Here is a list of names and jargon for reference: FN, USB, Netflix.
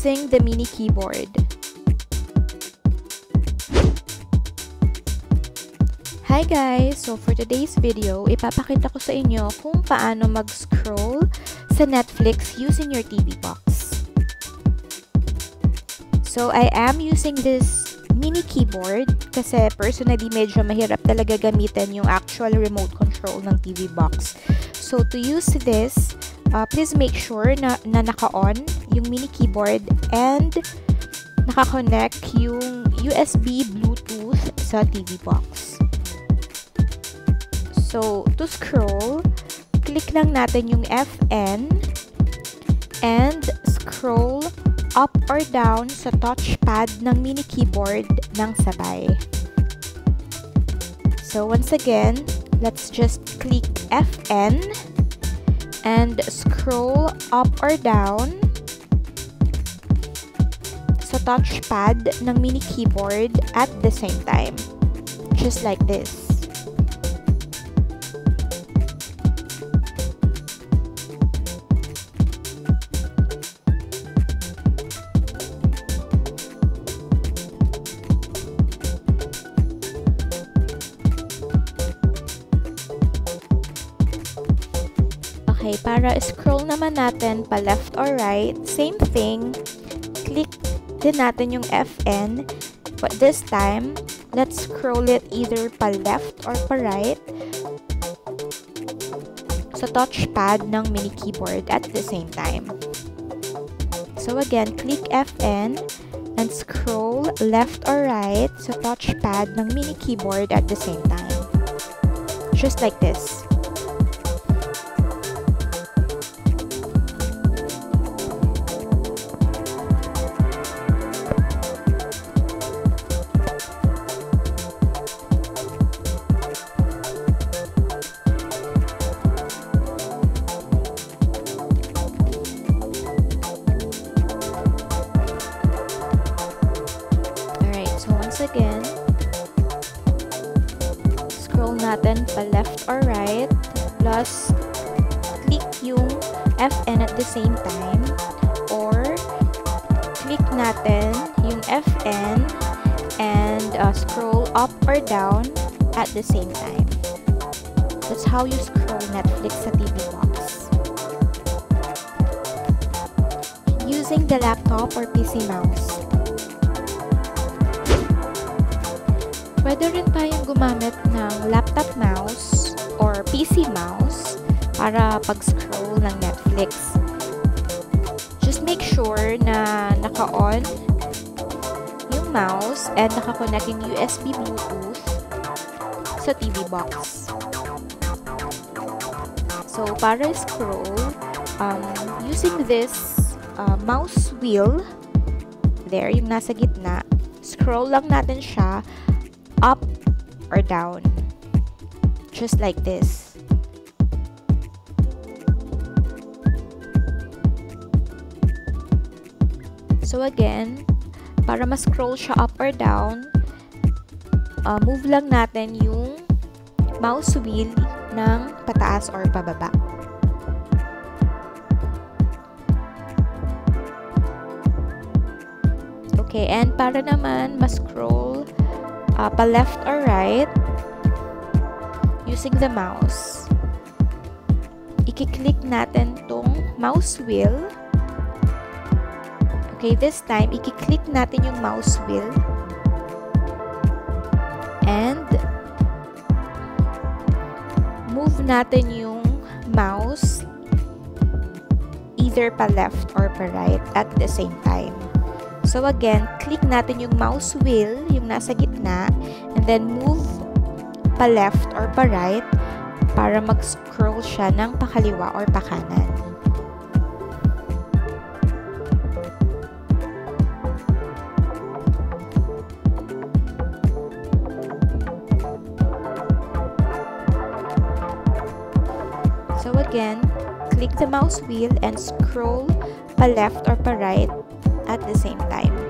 using the mini keyboard. Hi guys! So for today's video, ipapakita ko sa inyo kung paano mag-scroll sa Netflix using your TV box. So I am using this mini keyboard kasi personally medyo mahirap talaga gamitin yung actual remote control ng TV box. So to use this, please make sure na naka-on yung mini keyboard and naka-connect yung USB Bluetooth sa TV box. So, to scroll, click lang natin yung FN and scroll up or down sa touchpad ng mini keyboard ng sabay. So, once again, let's just click FN and scroll up or down sa touchpad ng mini keyboard at the same time. Just like this. Okay, para scroll naman natin pa left or right, same thing, click din natin yung FN, but this time, let's scroll it either pa left or pa right sa touchpad ng mini keyboard at the same time. So again, click FN and scroll left or right sa touchpad ng mini keyboard at the same time. Just like this. Again, scroll natin pa left or right, plus click yung FN at the same time, or click natin yung FN and scroll up or down at the same time. That's how you scroll Netflix sa TV box. Using the laptop or PC mouse. Pwede rin tayong gumamit ng laptop mouse or PC mouse para pag-scroll ng Netflix. Just make sure na naka-on yung mouse and naka-connect yung USB Bluetooth sa TV box. So, para scroll, using this mouse wheel, there, yung nasa gitna, scroll lang natin siya up or down, just like this. So again, para ma-scroll siya up or down, move lang natin yung mouse wheel ng pataas or pababa. Okay, and para naman ma-scroll pa left or right using the mouse, i-click natin tong mouse wheel. Okay, this time i-click natin yung mouse wheel and move natin yung mouse either pa left or pa right at the same time. So again, click natin yung mouse wheel, yung nasa gitna, and then move pa left or pa right para mag-scroll siya ng pakaliwa or pakanan. So again, click the mouse wheel and scroll pa left or pa right at the same time.